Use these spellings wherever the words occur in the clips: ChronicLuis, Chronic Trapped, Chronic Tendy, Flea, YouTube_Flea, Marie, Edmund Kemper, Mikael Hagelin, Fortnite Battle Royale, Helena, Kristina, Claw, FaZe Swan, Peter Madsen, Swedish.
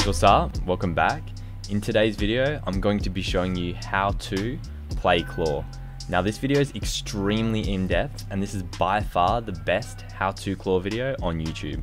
guys, what's up? Welcome back. In today's video, I'm going to be showing you how to play claw. Now this video is extremely in-depth and this is by far the best how-to claw video on YouTube.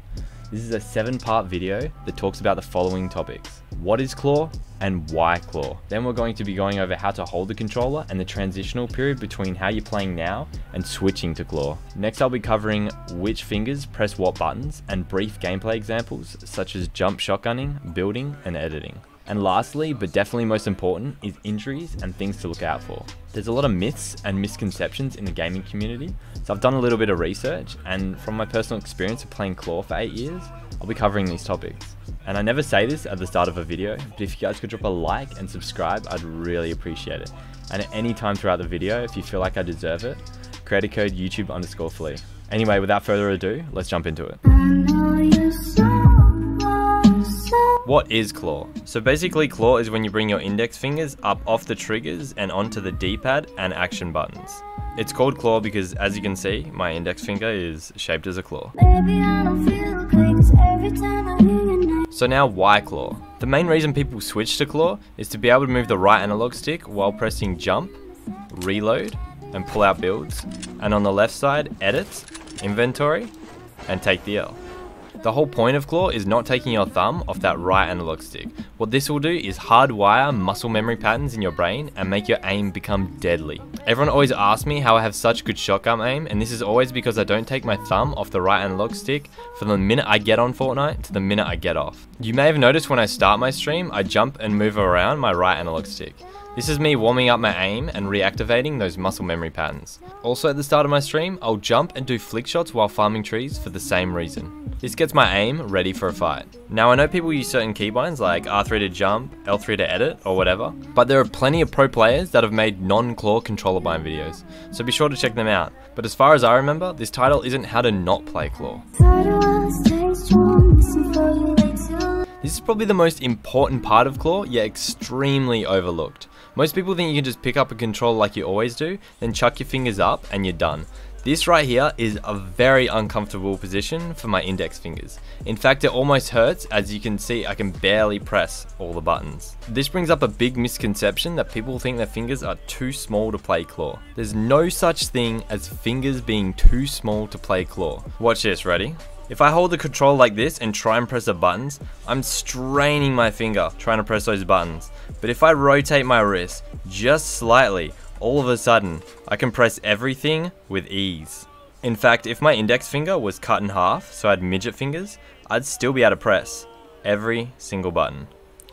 This is a 7-part video that talks about the following topics. What is claw and why claw? Then we're going to be going over how to hold the controller and the transitional period between how you're playing now and switching to claw. Next, I'll be covering which fingers press what buttons and brief gameplay examples such as jump shotgunning, building and editing. And lastly, but definitely most important, is injuries and things to look out for. There's a lot of myths and misconceptions in the gaming community, so I've done a little bit of research, and from my personal experience of playing claw for 8 years, I'll be covering these topics. And I never say this at the start of a video, but if you guys could drop a like and subscribe, I'd really appreciate it. And at any time throughout the video, if you feel like I deserve it, creator code YouTube_Flea. Anyway, without further ado, let's jump into it. What is claw? So basically claw is when you bring your index fingers up off the triggers and onto the D-pad and action buttons. It's called claw because, as you can see, my index finger is shaped as a claw. Baby, I don't feel things every time I hear your name. So now, why claw? The main reason people switch to claw is to be able to move the right analog stick while pressing jump, reload and pull out builds, and on the left side edit, inventory and take the L. The whole point of claw is not taking your thumb off that right analog stick. What this will do is hardwire muscle memory patterns in your brain and make your aim become deadly. Everyone always asks me how I have such good shotgun aim, and this is always because I don't take my thumb off the right analog stick from the minute I get on Fortnite to the minute I get off. You may have noticed when I start my stream, I jump and move around my right analog stick. This is me warming up my aim and reactivating those muscle memory patterns. Also, at the start of my stream, I'll jump and do flick shots while farming trees for the same reason. This gets my aim ready for a fight. Now I know people use certain keybinds like R3 to jump, L3 to edit or whatever, but there are plenty of pro players that have made non-claw controller bind videos, so be sure to check them out. But as far as I remember, this title isn't how to not play claw. This is probably the most important part of claw, yet extremely overlooked. Most people think you can just pick up a controller like you always do, then chuck your fingers up and you're done. This right here is a very uncomfortable position for my index fingers. In fact, it almost hurts. As you can see, I can barely press all the buttons. This brings up a big misconception that people think their fingers are too small to play claw. There's no such thing as fingers being too small to play claw. Watch this, ready? If I hold the control like this and try and press the buttons, I'm straining my finger trying to press those buttons. But if I rotate my wrist just slightly, all of a sudden, I can press everything with ease. In fact, if my index finger was cut in half, so I had midget fingers, I'd still be able to press every single button.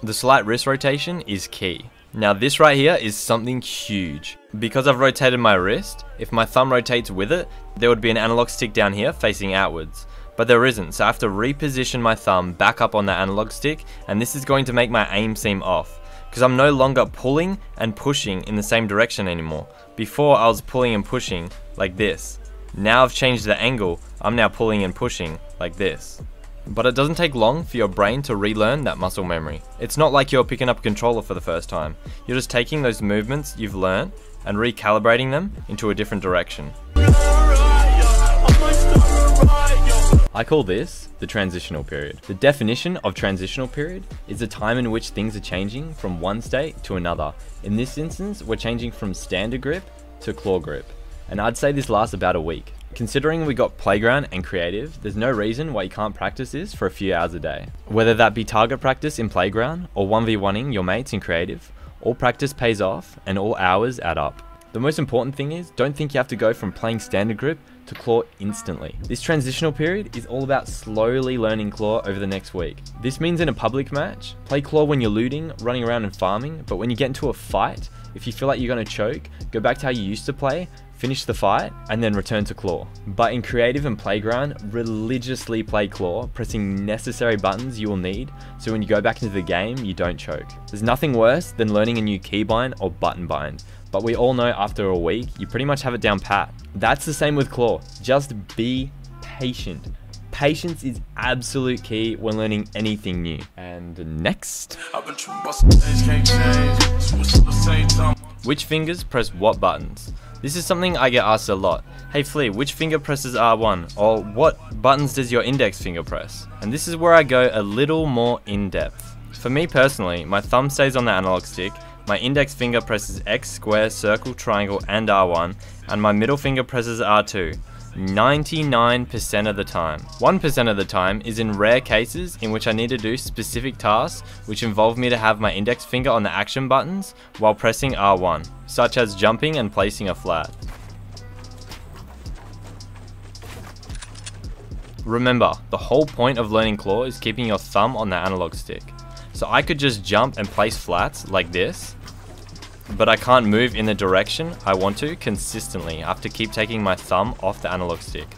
The slight wrist rotation is key. Now this right here is something huge. Because I've rotated my wrist, if my thumb rotates with it, there would be an analog stick down here facing outwards. But there isn't, so I have to reposition my thumb back up on the analog stick, and this is going to make my aim seem off. Because I'm no longer pulling and pushing in the same direction anymore. Before I was pulling and pushing like this. Now I've changed the angle, I'm now pulling and pushing like this. But it doesn't take long for your brain to relearn that muscle memory. It's not like you're picking up a controller for the first time. You're just taking those movements you've learned and recalibrating them into a different direction. I call this the transitional period. The definition of transitional period is the time in which things are changing from one state to another. In this instance, we're changing from standard grip to claw grip. And I'd say this lasts about a week. Considering we got playground and creative, there's no reason why you can't practice this for a few hours a day. Whether that be target practice in playground or 1v1ing your mates in creative, all practice pays off and all hours add up. The most important thing is, don't think you have to go from playing standard grip to claw instantly. This transitional period is all about slowly learning claw over the next week. This means in a public match, play claw when you're looting, running around and farming, but when you get into a fight, if you feel like you're going to choke, go back to how you used to play, finish the fight, and then return to claw. But in creative and playground, religiously play claw, pressing necessary buttons you will need, so when you go back into the game, you don't choke. There's nothing worse than learning a new keybind or button bind. But we all know after a week, you pretty much have it down pat. That's the same with claw. Just be patient. Patience is absolute key when learning anything new. And next. Which fingers press what buttons? This is something I get asked a lot. Hey Flea, which finger presses R1? Or what buttons does your index finger press? And this is where I go a little more in depth. For me personally, my thumb stays on the analog stick, my index finger presses X, square, circle, triangle and R1, and my middle finger presses R2, 99% of the time. 1% of the time is in rare cases in which I need to do specific tasks which involve me to have my index finger on the action buttons while pressing R1, such as jumping and placing a flat. Remember, the whole point of learning claw is keeping your thumb on the analog stick. So I could just jump and place flats like this, but I can't move in the direction I want to consistently. I have to keep taking my thumb off the analog stick.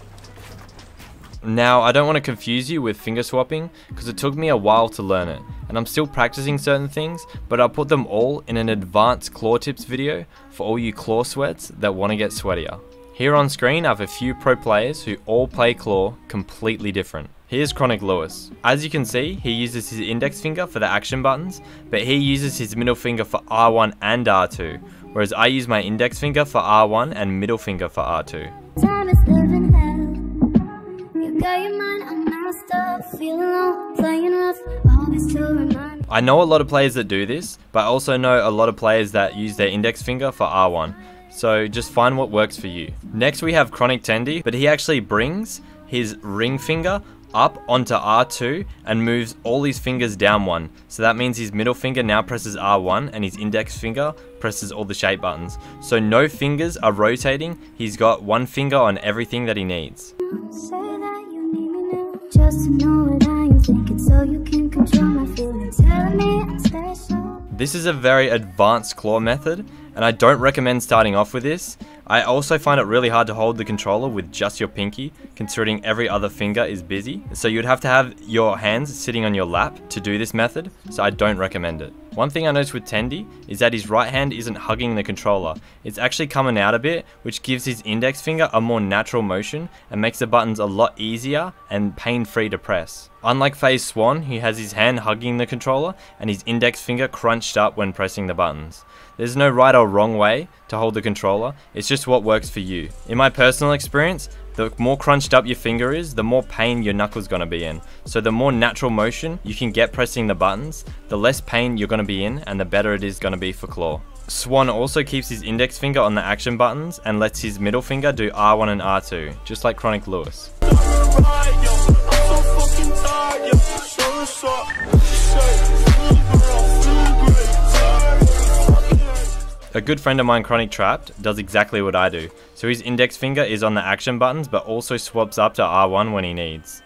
Now, I don't want to confuse you with finger swapping because it took me a while to learn it, and I'm still practicing certain things, but I'll put them all in an advanced claw tips video for all you claw sweats that want to get sweatier. Here on screen I have a few pro players who all play claw completely different. Here's ChronicLuis. As you can see, he uses his index finger for the action buttons, but he uses his middle finger for R1 and R2, whereas I use my index finger for R1 and middle finger for R2. Time is living hell. You got your mind on messed up, feeling low, playing rough, always to remind me. I know a lot of players that do this, but I also know a lot of players that use their index finger for R1. So just find what works for you. Next we have Chronic Tendy, but he actually brings his ring finger up onto R2 and moves all his fingers down one. So that means his middle finger now presses R1 and his index finger presses all the shape buttons. So no fingers are rotating, he's got one finger on everything that he needs. This is a very advanced claw method, and I don't recommend starting off with this. I also find it really hard to hold the controller with just your pinky, considering every other finger is busy. So you'd have to have your hands sitting on your lap to do this method, so I don't recommend it. One thing I noticed with Tendy is that his right hand isn't hugging the controller. It's actually coming out a bit, which gives his index finger a more natural motion and makes the buttons a lot easier and pain-free to press. Unlike FaZe Swan, he has his hand hugging the controller and his index finger crunched up when pressing the buttons. There's no right or wrong way to hold the controller, it's just what works for you. In my personal experience, the more crunched up your finger is, the more pain your knuckle's gonna be in. So the more natural motion you can get pressing the buttons, the less pain you're gonna be in and the better it is gonna be for claw. Swan also keeps his index finger on the action buttons and lets his middle finger do R1 and R2, just like ChronicLuis. A good friend of mine, Chronic Trapped, does exactly what I do. So his index finger is on the action buttons, but also swaps up to R1 when he needs.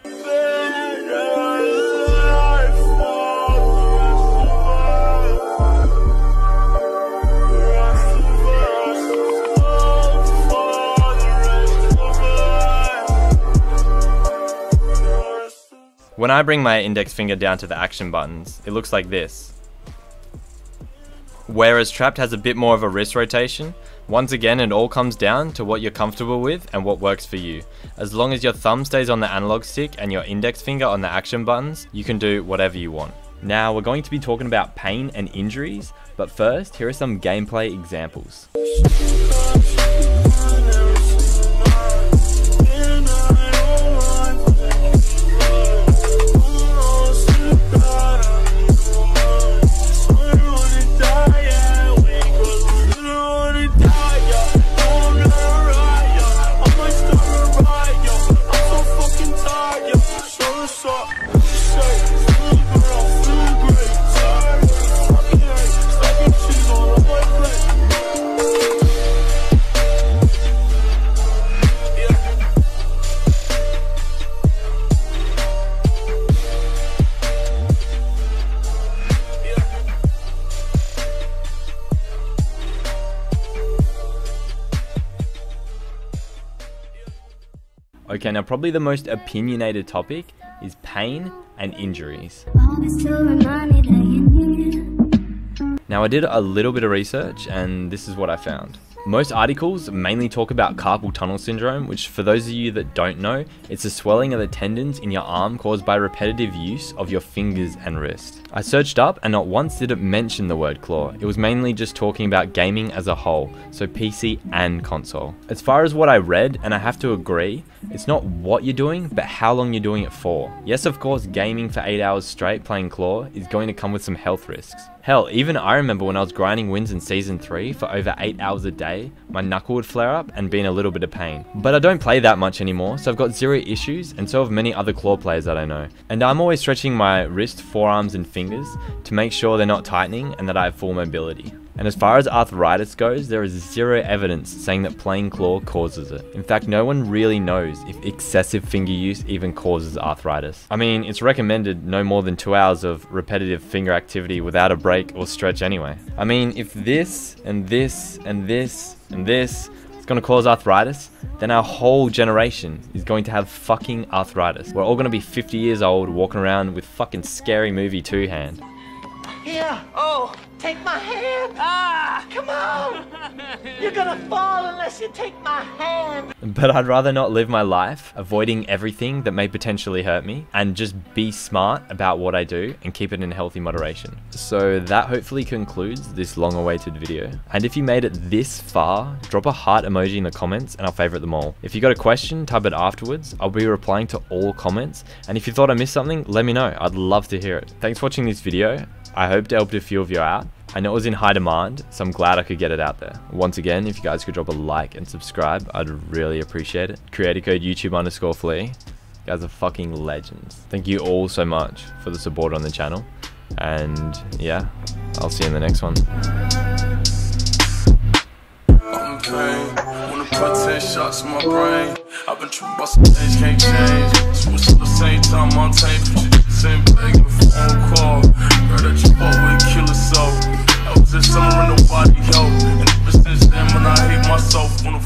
When I bring my index finger down to the action buttons, it looks like this. Whereas Trapped has a bit more of a wrist rotation. Once again, it all comes down to what you're comfortable with and what works for you. As long as your thumb stays on the analog stick and your index finger on the action buttons, you can do whatever you want. Now, we're going to be talking about pain and injuries, but first, here are some gameplay examples. Okay, now probably the most opinionated topic is pain and injuries. Now I did a little bit of research and this is what I found. Most articles mainly talk about carpal tunnel syndrome, which for those of you that don't know, it's the swelling of the tendons in your arm caused by repetitive use of your fingers and wrist. I searched up and not once did it mention the word claw. It was mainly just talking about gaming as a whole, so PC and console. As far as what I read, and I have to agree, it's not what you're doing, but how long you're doing it for. Yes, of course, gaming for 8 hours straight playing claw is going to come with some health risks. Hell, even I remember when I was grinding wins in Season 3 for over 8 hours a day, my knuckle would flare up and be in a little bit of pain. But I don't play that much anymore, so I've got zero issues, and so have many other claw players that I know. And I'm always stretching my wrist, forearms and fingers to make sure they're not tightening and that I have full mobility. And as far as arthritis goes, there is zero evidence saying that playing claw causes it. In fact, no one really knows if excessive finger use even causes arthritis. I mean, it's recommended no more than 2 hours of repetitive finger activity without a break or stretch anyway. I mean, if this and this and this and this is going to cause arthritis, then our whole generation is going to have fucking arthritis. We're all going to be 50 years old walking around with fucking Scary Movie 2 hand. Here, oh, take my hand. Ah, come on. You're gonna fall unless you take my hand. But I'd rather not live my life avoiding everything that may potentially hurt me and just be smart about what I do and keep it in healthy moderation. So that hopefully concludes this long-awaited video. And if you made it this far, drop a heart emoji in the comments and I'll favorite them all. If you got a question, type it afterwards. I'll be replying to all comments. And if you thought I missed something, let me know. I'd love to hear it. Thanks for watching this video. I hoped it helped a few of you out. I know it was in high demand, so I'm glad I could get it out there. Once again, if you guys could drop a like and subscribe, I'd really appreciate it. Creator code YouTube_Flea. You guys are fucking legends. Thank you all so much for the support on the channel. And yeah, I'll see you in the next one. Same bag and phone call. Heard that you bought with killer soul. I was in summer and nobody helped. And ever since then, when I hate myself,